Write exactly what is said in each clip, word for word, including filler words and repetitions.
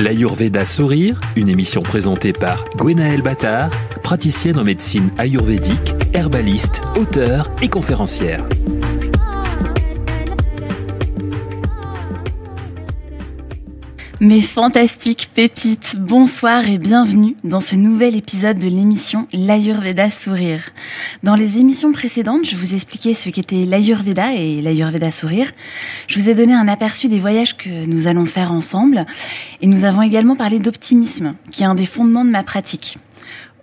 L'Ayurveda sourire, une émission présentée par Gwenaëlle Batard, praticienne en médecine ayurvédique, herbaliste, auteure et conférencière. Mes fantastiques pépites, bonsoir et bienvenue dans ce nouvel épisode de l'émission L'Ayurveda sourire. Dans les émissions précédentes, je vous expliquais ce qu'était l'Ayurveda et l'Ayurveda sourire. Je vous ai donné un aperçu des voyages que nous allons faire ensemble et nous avons également parlé d'optimisme, qui est un des fondements de ma pratique.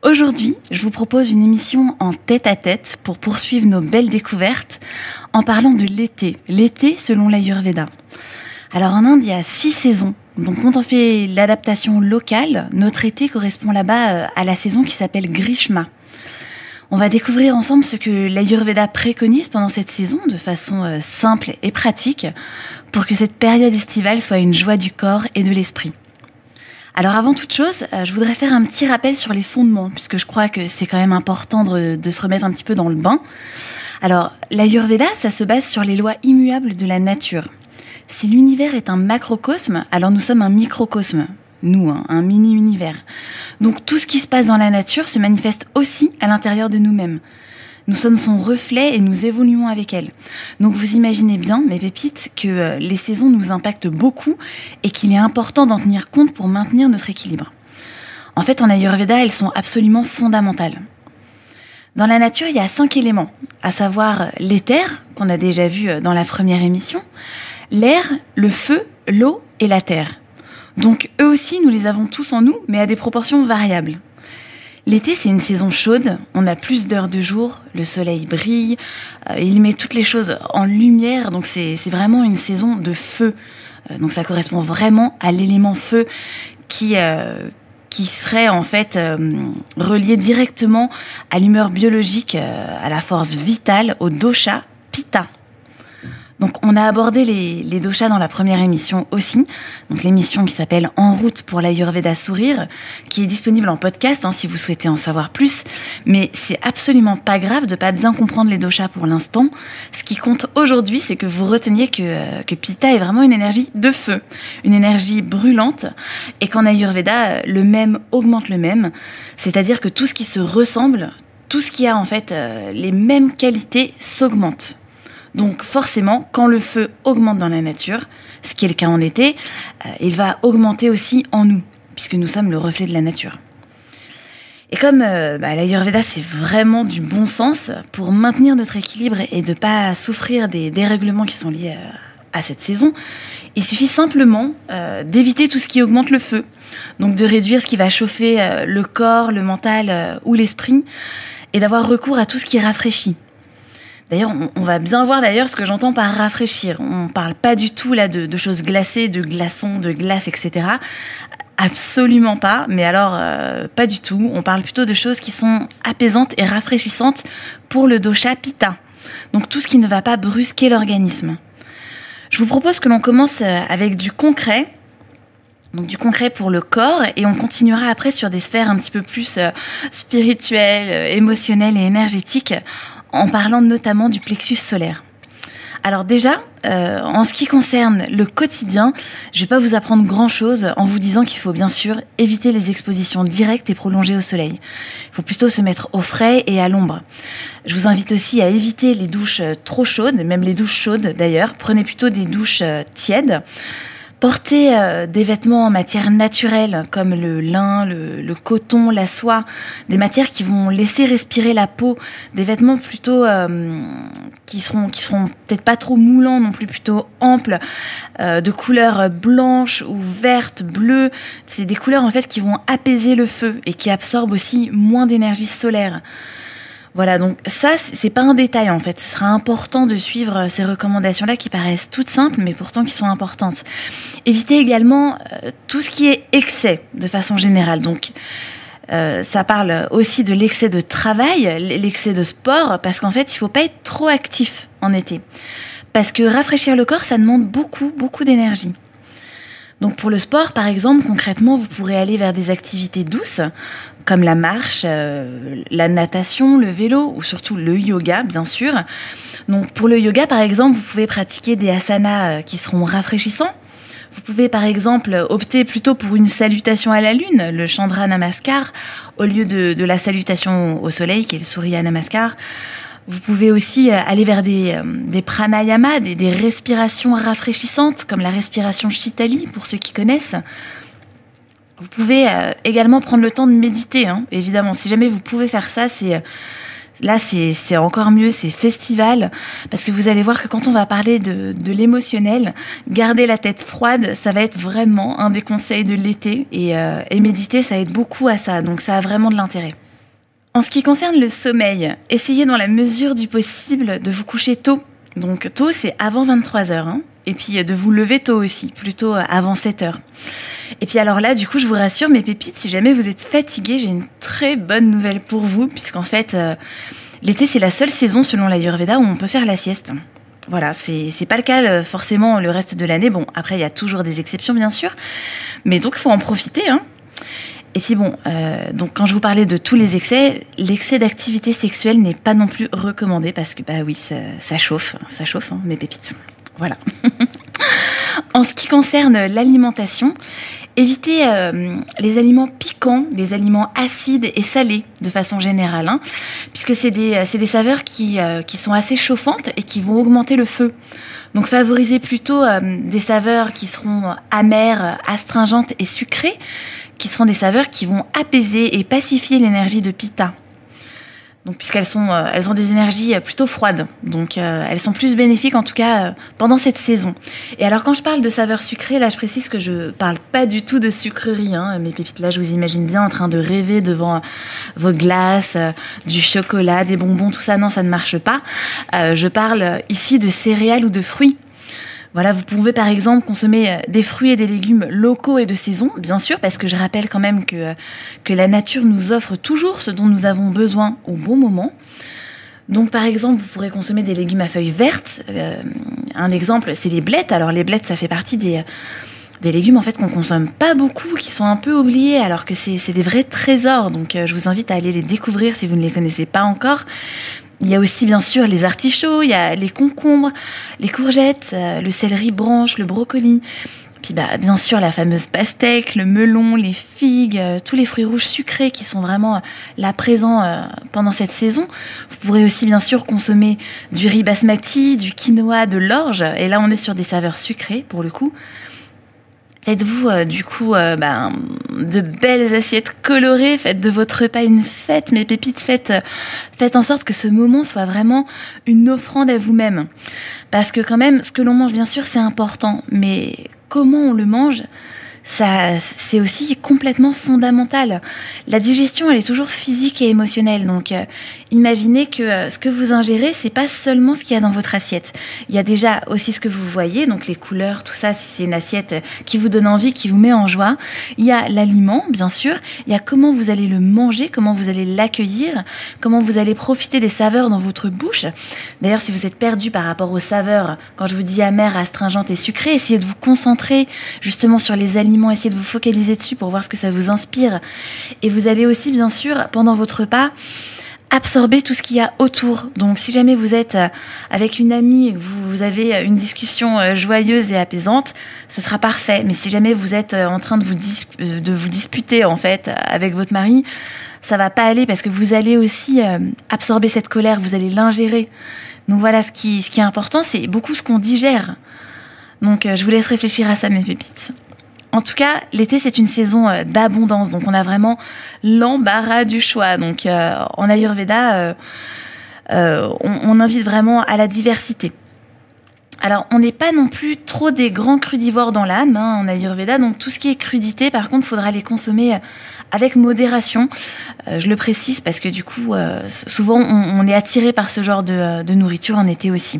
Aujourd'hui, je vous propose une émission en tête-à-tête pour poursuivre nos belles découvertes en parlant de l'été, l'été selon l'Ayurveda. Alors en Inde, il y a six saisons. Donc quand on fait l'adaptation locale, notre été correspond là-bas à la saison qui s'appelle Grishma. On va découvrir ensemble ce que l'Ayurveda préconise pendant cette saison de façon simple et pratique pour que cette période estivale soit une joie du corps et de l'esprit. Alors avant toute chose, je voudrais faire un petit rappel sur les fondements puisque je crois que c'est quand même important de, de se remettre un petit peu dans le bain. Alors l'Ayurveda, ça se base sur les lois immuables de la nature. Si l'univers est un macrocosme, alors nous sommes un microcosme, nous, hein, un mini-univers. Donc tout ce qui se passe dans la nature se manifeste aussi à l'intérieur de nous-mêmes. Nous sommes son reflet et nous évoluons avec elle. Donc vous imaginez bien, mes pépites, que les saisons nous impactent beaucoup et qu'il est important d'en tenir compte pour maintenir notre équilibre. En fait, en Ayurveda, elles sont absolument fondamentales. Dans la nature, il y a cinq éléments, à savoir l'éther, qu'on a déjà vu dans la première émission, l'air, le feu, l'eau et la terre. Donc eux aussi, nous les avons tous en nous, mais à des proportions variables. L'été, c'est une saison chaude, on a plus d'heures de jour, le soleil brille, euh, il met toutes les choses en lumière, donc c'est c'est vraiment une saison de feu. Euh, donc ça correspond vraiment à l'élément feu qui... Euh, qui serait en fait euh, relié directement à l'humeur biologique, euh, à la force vitale, au dosha Pitta. Donc on a abordé les, les doshas dans la première émission aussi, donc l'émission qui s'appelle En route pour l'Ayurveda sourire, qui est disponible en podcast hein, si vous souhaitez en savoir plus, mais c'est absolument pas grave de pas bien comprendre les doshas pour l'instant. Ce qui compte aujourd'hui, c'est que vous reteniez que, euh, que Pitta est vraiment une énergie de feu, une énergie brûlante, et qu'en Ayurveda, le même augmente le même, c'est-à-dire que tout ce qui se ressemble, tout ce qui a en fait euh, les mêmes qualités s'augmente. Donc forcément, quand le feu augmente dans la nature, ce qui est le cas en été, euh, il va augmenter aussi en nous, puisque nous sommes le reflet de la nature. Et comme euh, bah, l'Ayurveda, c'est vraiment du bon sens, pour maintenir notre équilibre et de ne pas souffrir des dérèglements qui sont liés euh, à cette saison, il suffit simplement euh, d'éviter tout ce qui augmente le feu, donc de réduire ce qui va chauffer euh, le corps, le mental euh, ou l'esprit, et d'avoir recours à tout ce qui rafraîchit. D'ailleurs, on va bien voir d'ailleurs ce que j'entends par rafraîchir. On parle pas du tout là de, de choses glacées, de glaçons, de glace, et cetera. Absolument pas, mais alors euh, pas du tout. On parle plutôt de choses qui sont apaisantes et rafraîchissantes pour le dosha Pitta. Donc tout ce qui ne va pas brusquer l'organisme. Je vous propose que l'on commence avec du concret. Donc du concret pour le corps et on continuera après sur des sphères un petit peu plus euh, spirituelles, euh, émotionnelles et énergétiques, en parlant notamment du plexus solaire. Alors déjà, euh, en ce qui concerne le quotidien, je ne vais pas vous apprendre grand-chose en vous disant qu'il faut bien sûr éviter les expositions directes et prolongées au soleil. Il faut plutôt se mettre au frais et à l'ombre. Je vous invite aussi à éviter les douches trop chaudes, même les douches chaudes d'ailleurs. Prenez plutôt des douches tièdes. Portez euh, des vêtements en matière naturelle, comme le lin, le, le coton, la soie, des matières qui vont laisser respirer la peau, des vêtements plutôt euh, qui seront, qui seront peut-être pas trop moulants non plus, plutôt amples, euh, de couleurs blanches ou vertes, bleues. C'est des couleurs en fait qui vont apaiser le feu et qui absorbent aussi moins d'énergie solaire. Voilà, donc ça, c'est pas un détail en fait. Ce sera important de suivre ces recommandations-là qui paraissent toutes simples, mais pourtant qui sont importantes. Évitez également euh, tout ce qui est excès de façon générale. Donc, euh, ça parle aussi de l'excès de travail, l'excès de sport, parce qu'en fait, il faut pas être trop actif en été. Parce que rafraîchir le corps, ça demande beaucoup, beaucoup d'énergie. Donc pour le sport, par exemple, concrètement, vous pourrez aller vers des activités douces, comme la marche, euh, la natation, le vélo, ou surtout le yoga, bien sûr. Donc pour le yoga, par exemple, vous pouvez pratiquer des asanas qui seront rafraîchissants. Vous pouvez par exemple opter plutôt pour une salutation à la lune, le chandra namaskar, au lieu de, de la salutation au soleil qui est le surya namaskar. Vous pouvez aussi aller vers des, des pranayamas, des, des respirations rafraîchissantes comme la respiration shitali pour ceux qui connaissent. Vous pouvez également prendre le temps de méditer, hein, évidemment. Si jamais vous pouvez faire ça, c'est... Là, c'est encore mieux, c'est festival, parce que vous allez voir que quand on va parler de, de l'émotionnel, garder la tête froide, ça va être vraiment un des conseils de l'été, et, euh, et méditer, ça aide beaucoup à ça, donc ça a vraiment de l'intérêt. En ce qui concerne le sommeil, essayez dans la mesure du possible de vous coucher tôt. Donc tôt, c'est avant vingt-trois heures, hein, et puis de vous lever tôt aussi, plutôt avant sept heures. Et puis alors là, du coup, je vous rassure, mes pépites, si jamais vous êtes fatigués, j'ai une très bonne nouvelle pour vous, puisqu'en fait, euh, l'été, c'est la seule saison, selon l'Ayurveda, où on peut faire la sieste. Voilà, c'est pas le cas euh, forcément le reste de l'année. Bon, après, il y a toujours des exceptions, bien sûr, mais donc il faut en profiter, hein. Et puis bon, euh, donc quand je vous parlais de tous les excès, l'excès d'activité sexuelle n'est pas non plus recommandé parce que bah oui, ça, ça chauffe, ça chauffe, hein, mes pépites. Voilà. En ce qui concerne l'alimentation, évitez euh, les aliments piquants, les aliments acides et salés de façon générale, hein, puisque c'est des, c'est des saveurs qui, euh, qui sont assez chauffantes et qui vont augmenter le feu. Donc favorisez plutôt euh, des saveurs qui seront amères, astringentes et sucrées, qui seront des saveurs qui vont apaiser et pacifier l'énergie de Pitta. Donc, puisqu'elles sont, euh, elles ont des énergies plutôt froides, donc euh, elles sont plus bénéfiques en tout cas euh, pendant cette saison. Et alors quand je parle de saveurs sucrées, là je précise que je parle pas du tout de sucreries, hein, mes pépites. Là je vous imagine bien en train de rêver devant vos glaces, euh, du chocolat, des bonbons, tout ça. Non, ça ne marche pas. Euh, je parle ici de céréales ou de fruits. Voilà, vous pouvez par exemple consommer des fruits et des légumes locaux et de saison, bien sûr, parce que je rappelle quand même que, que la nature nous offre toujours ce dont nous avons besoin au bon moment. Donc par exemple, vous pourrez consommer des légumes à feuilles vertes. Euh, un exemple, c'est les blettes. Alors les blettes, ça fait partie des, des légumes en fait qu'on consomme pas beaucoup, qui sont un peu oubliés, alors que c'est des vrais trésors. Donc euh, je vous invite à aller les découvrir si vous ne les connaissez pas encore. Il y a aussi bien sûr les artichauts, il y a les concombres, les courgettes, le céleri branche, le brocoli. Puis bah, bien sûr la fameuse pastèque, le melon, les figues, tous les fruits rouges sucrés qui sont vraiment là présents pendant cette saison. Vous pourrez aussi bien sûr consommer du riz basmati, du quinoa, de l'orge. Et là on est sur des saveurs sucrées pour le coup. Faites-vous euh, du coup euh, bah, de belles assiettes colorées, faites de votre repas une fête, mes pépites, faites, euh, faites en sorte que ce moment soit vraiment une offrande à vous-même. Parce que quand même, ce que l'on mange, bien sûr, c'est important, mais comment on le mange, ça, c'est aussi complètement fondamental. La digestion, elle est toujours physique et émotionnelle, donc euh, imaginez que euh, ce que vous ingérez, c'est pas seulement ce qu'il y a dans votre assiette. Il y a déjà aussi ce que vous voyez, donc les couleurs, tout ça, si c'est une assiette qui vous donne envie, qui vous met en joie. Il y a l'aliment, bien sûr, il y a comment vous allez le manger, comment vous allez l'accueillir, comment vous allez profiter des saveurs dans votre bouche. D'ailleurs, si vous êtes perdu par rapport aux saveurs, quand je vous dis amère, astringente et sucrée, essayez de vous concentrer justement sur les aliments, essayez de vous focaliser dessus pour voir ce que ça vous inspire. Et vous allez aussi, bien sûr, pendant votre repas, absorber tout ce qu'il y a autour. Donc, si jamais vous êtes avec une amie et que vous avez une discussion joyeuse et apaisante, ce sera parfait. Mais si jamais vous êtes en train de vous, dis de vous disputer, en fait, avec votre mari, ça va pas aller parce que vous allez aussi absorber cette colère, vous allez l'ingérer. Donc, voilà, ce qui, ce qui est important, c'est beaucoup ce qu'on digère. Donc, je vous laisse réfléchir à ça, mes pépites. En tout cas, l'été, c'est une saison d'abondance, donc on a vraiment l'embarras du choix. Donc euh, en Ayurveda, euh, euh, on, on invite vraiment à la diversité. Alors, on n'est pas non plus trop des grands crudivores dans l'âme, hein, en Ayurveda, donc tout ce qui est crudité, par contre, il faudra les consommer avec modération. Euh, je le précise parce que du coup, euh, souvent, on, on est attiré par ce genre de, de nourriture en été aussi.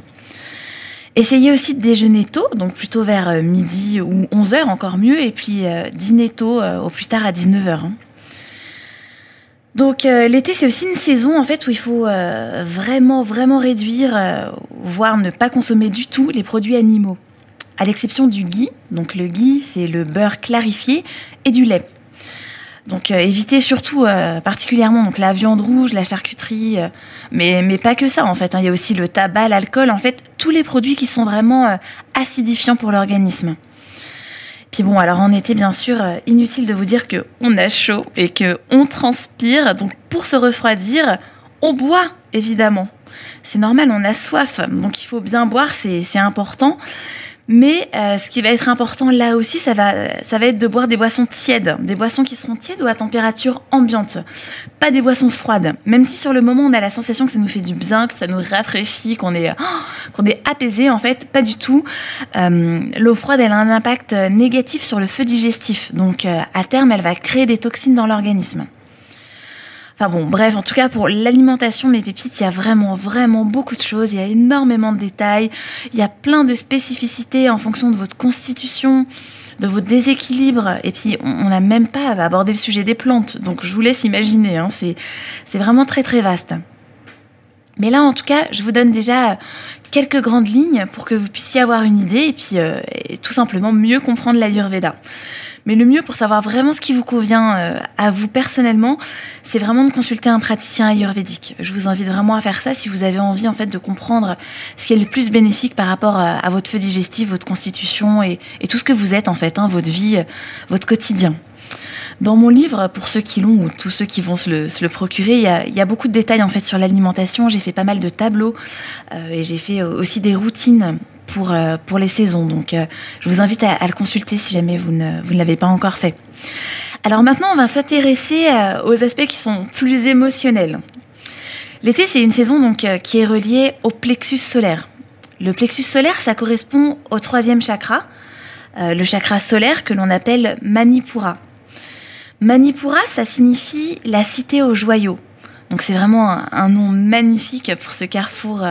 Essayez aussi de déjeuner tôt, donc plutôt vers midi ou onze heures, encore mieux, et puis euh, dîner tôt, euh, au plus tard à dix-neuf heures. Hein. Donc euh, l'été, c'est aussi une saison en fait où il faut euh, vraiment, vraiment réduire, euh, voire ne pas consommer du tout les produits animaux, à l'exception du ghee. Donc le ghee, c'est le beurre clarifié et du lait. Donc euh, évitez surtout euh, particulièrement donc la viande rouge, la charcuterie, euh, mais mais pas que ça en fait. Hein. Il y a aussi le tabac, l'alcool, en fait tous les produits qui sont vraiment euh, acidifiants pour l'organisme. Puis bon, alors en été, bien sûr, inutile de vous dire qu'on a chaud et qu'on transpire. Donc pour se refroidir, on boit, évidemment. C'est normal, on a soif. Donc il faut bien boire, c'est important. Mais euh, ce qui va être important là aussi, ça va, ça va être de boire des boissons tièdes, des boissons qui seront tièdes ou à température ambiante, pas des boissons froides. Même si sur le moment on a la sensation que ça nous fait du bien, que ça nous rafraîchit, qu'on est, oh, qu'on est apaisé, en fait, pas du tout. Euh, l'eau froide, elle a un impact négatif sur le feu digestif, donc euh, à terme, elle va créer des toxines dans l'organisme. Enfin bon, bref, en tout cas, pour l'alimentation, mes pépites, il y a vraiment, vraiment beaucoup de choses. Il y a énormément de détails. Il y a plein de spécificités en fonction de votre constitution, de vos déséquilibres. Et puis, on n'a même pas abordé le sujet des plantes. Donc, je vous laisse imaginer. Hein, c'est, c'est vraiment très, très vaste. Mais là, en tout cas, je vous donne déjà quelques grandes lignes pour que vous puissiez avoir une idée et puis euh, et tout simplement mieux comprendre l'Ayurveda. Mais le mieux pour savoir vraiment ce qui vous convient euh, à vous personnellement, c'est vraiment de consulter un praticien ayurvédique. Je vous invite vraiment à faire ça si vous avez envie en fait de comprendre ce qui est le plus bénéfique par rapport à, à votre feu digestif, votre constitution et, et tout ce que vous êtes en fait, hein, votre vie, votre quotidien. Dans mon livre, pour ceux qui l'ont ou tous ceux qui vont se le, se le procurer, il y, a, il y a beaucoup de détails en fait sur l'alimentation. J'ai fait pas mal de tableaux euh, et j'ai fait aussi des routines pour, euh, pour les saisons. Donc euh, je vous invite à, à le consulter si jamais vous ne, vous ne l'avez pas encore fait. Alors maintenant, on va s'intéresser euh, aux aspects qui sont plus émotionnels. L'été, c'est une saison donc, euh, qui est reliée au plexus solaire. Le plexus solaire, ça correspond au troisième chakra, euh, le chakra solaire que l'on appelle Manipura. Manipura, ça signifie la cité aux joyaux. Donc c'est vraiment un, un nom magnifique pour ce carrefour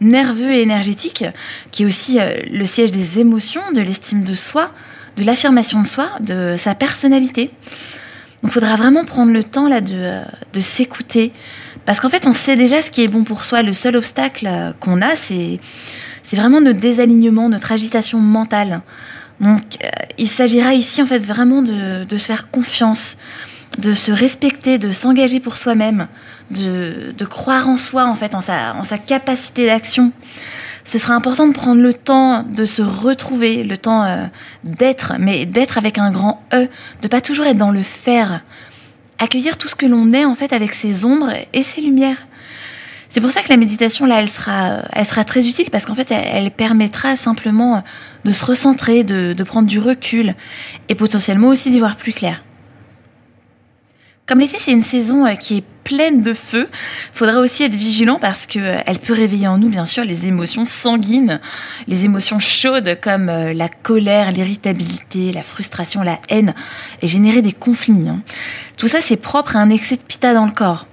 nerveux et énergétique, qui est aussi le siège des émotions, de l'estime de soi, de l'affirmation de soi, de sa personnalité. Donc il faudra vraiment prendre le temps là de, de s'écouter, parce qu'en fait on sait déjà ce qui est bon pour soi. Le seul obstacle qu'on a, c'est, c'est vraiment notre désalignement, notre agitation mentale. Donc, euh, il s'agira ici en fait vraiment de, de se faire confiance, de se respecter, de s'engager pour soi-même, de, de croire en soi en fait, en sa, en sa capacité d'action. Ce sera important de prendre le temps de se retrouver, le temps euh, d'être, mais d'être avec un grand E, de pas toujours être dans le faire, accueillir tout ce que l'on est en fait avec ses ombres et ses lumières. C'est pour ça que la méditation, là, elle sera, elle sera très utile, parce qu'en fait, elle, elle permettra simplement de se recentrer, de, de prendre du recul et potentiellement aussi d'y voir plus clair. Comme l'été, c'est une saison qui est pleine de feu, il faudra aussi être vigilant parce qu'elle peut réveiller en nous, bien sûr, les émotions sanguines, les émotions chaudes comme la colère, l'irritabilité, la frustration, la haine, et générer des conflits. Hein. Tout ça, c'est propre à un excès de pitta dans le corps.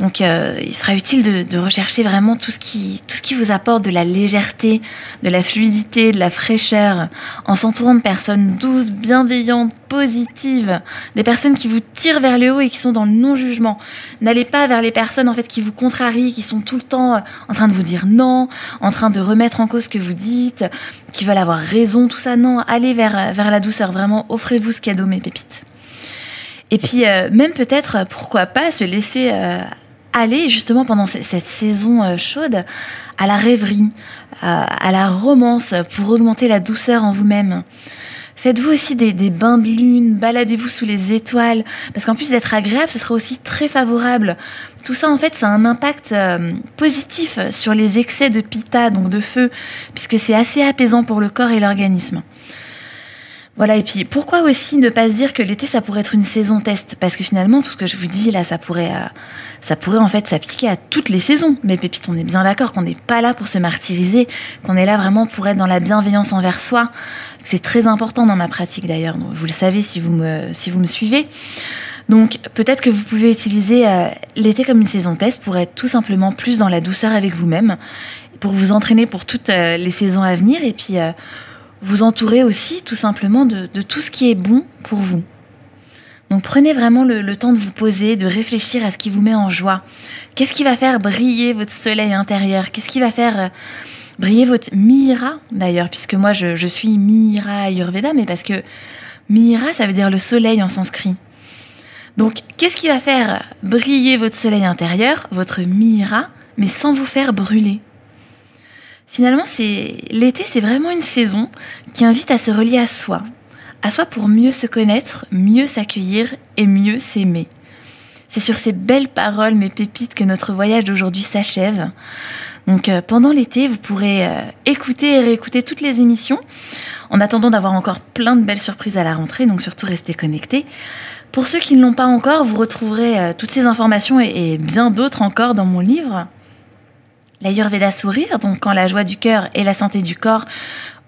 Donc, euh, il sera utile de, de rechercher vraiment tout ce, qui, tout ce qui vous apporte de la légèreté, de la fluidité, de la fraîcheur, en s'entourant de personnes douces, bienveillantes, positives, des personnes qui vous tirent vers le haut et qui sont dans le non-jugement. N'allez pas vers les personnes en fait qui vous contrarient, qui sont tout le temps en train de vous dire non, en train de remettre en cause ce que vous dites, qui veulent avoir raison, tout ça. Non, allez vers, vers la douceur, vraiment, offrez-vous ce cadeau, mes pépites. Et puis, euh, même peut-être, pourquoi pas, se laisser... Euh, Allez justement pendant cette saison chaude à la rêverie, à la romance pour augmenter la douceur en vous-même. Faites-vous aussi des, des bains de lune, baladez-vous sous les étoiles, parce qu'en plus d'être agréable, ce sera aussi très favorable. Tout ça en fait, ça a un impact positif sur les excès de pitta, donc de feu, puisque c'est assez apaisant pour le corps et l'organisme. Voilà, et puis pourquoi aussi ne pas se dire que l'été, ça pourrait être une saison test? Parce que finalement, tout ce que je vous dis là, ça pourrait, euh, ça pourrait en fait s'appliquer à toutes les saisons. Mais pépites, on est bien d'accord qu'on n'est pas là pour se martyriser, qu'on est là vraiment pour être dans la bienveillance envers soi. C'est très important dans ma pratique d'ailleurs, vous le savez si vous me, si vous me suivez. Donc peut-être que vous pouvez utiliser euh, l'été comme une saison test pour être tout simplement plus dans la douceur avec vous-même, pour vous entraîner pour toutes euh, les saisons à venir et puis... Euh, vous entourez aussi tout simplement de, de tout ce qui est bon pour vous. Donc prenez vraiment le, le temps de vous poser, de réfléchir à ce qui vous met en joie. Qu'est-ce qui va faire briller votre soleil intérieur? Qu'est-ce qui va faire briller votre Mira d'ailleurs? Puisque moi je, je suis Mira Ayurveda, mais parce que Mira ça veut dire le soleil en sanskrit. Donc qu'est-ce qui va faire briller votre soleil intérieur, votre Mira, mais sans vous faire brûler? Finalement, l'été, c'est vraiment une saison qui invite à se relier à soi, à soi pour mieux se connaître, mieux s'accueillir et mieux s'aimer. C'est sur ces belles paroles, mes pépites, que notre voyage d'aujourd'hui s'achève. Donc euh, pendant l'été, vous pourrez euh, écouter et réécouter toutes les émissions, en attendant d'avoir encore plein de belles surprises à la rentrée, donc surtout restez connectés. Pour ceux qui ne l'ont pas encore, vous retrouverez euh, toutes ces informations et, et bien d'autres encore dans mon livre, L'Ayurveda sourire, donc quand la joie du cœur et la santé du corps,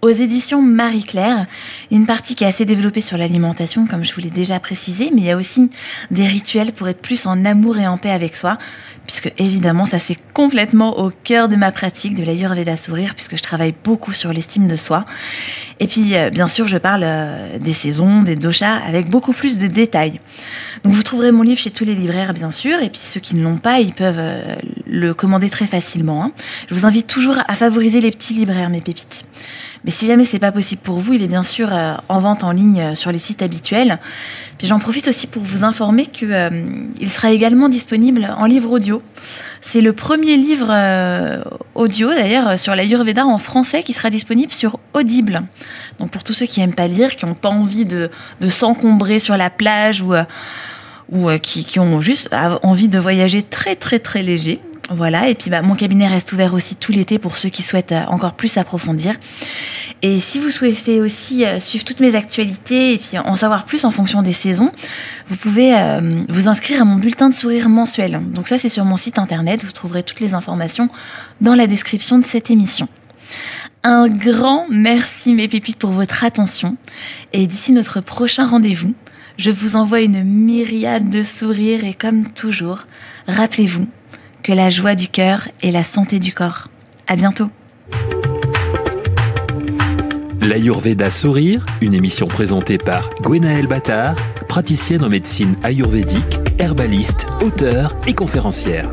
aux éditions Marie-Claire. Il y a une partie qui est assez développée sur l'alimentation, comme je vous l'ai déjà précisé, mais il y a aussi des rituels pour être plus en amour et en paix avec soi, puisque évidemment, ça c'est complètement au cœur de ma pratique de l'Ayurveda sourire, puisque je travaille beaucoup sur l'estime de soi. Et puis, euh, bien sûr, je parle euh, des saisons, des doshas, avec beaucoup plus de détails. Donc, vous trouverez mon livre chez tous les libraires, bien sûr, et puis ceux qui ne l'ont pas, ils peuvent euh, le commander très facilement, hein. Je vous invite toujours à favoriser les petits libraires, mes pépites. Mais si jamais c'est pas possible pour vous, il est bien sûr euh, en vente en ligne euh, sur les sites habituels. Puis j'en profite aussi pour vous informer qu'il euh, sera également disponible en livre audio. C'est le premier livre euh, audio d'ailleurs sur l'Ayurveda en français qui sera disponible sur Audible. Donc pour tous ceux qui n'aiment pas lire, qui n'ont pas envie de, de s'encombrer sur la plage ou, euh, ou euh, qui, qui ont juste envie de voyager très très très léger. Voilà, et puis bah, mon cabinet reste ouvert aussi tout l'été pour ceux qui souhaitent encore plus approfondir. Et si vous souhaitez aussi suivre toutes mes actualités et puis en savoir plus en fonction des saisons, vous pouvez euh, vous inscrire à mon bulletin de sourire mensuel. Donc ça, c'est sur mon site internet, vous trouverez toutes les informations dans la description de cette émission. Un grand merci mes pépites pour votre attention et d'ici notre prochain rendez-vous, je vous envoie une myriade de sourires et comme toujours, rappelez-vous que la joie du cœur et la santé du corps. À bientôt. L'Ayurveda sourire, une émission présentée par Gwenaëlle Batard, praticienne en médecine ayurvédique, herbaliste, auteure et conférencière.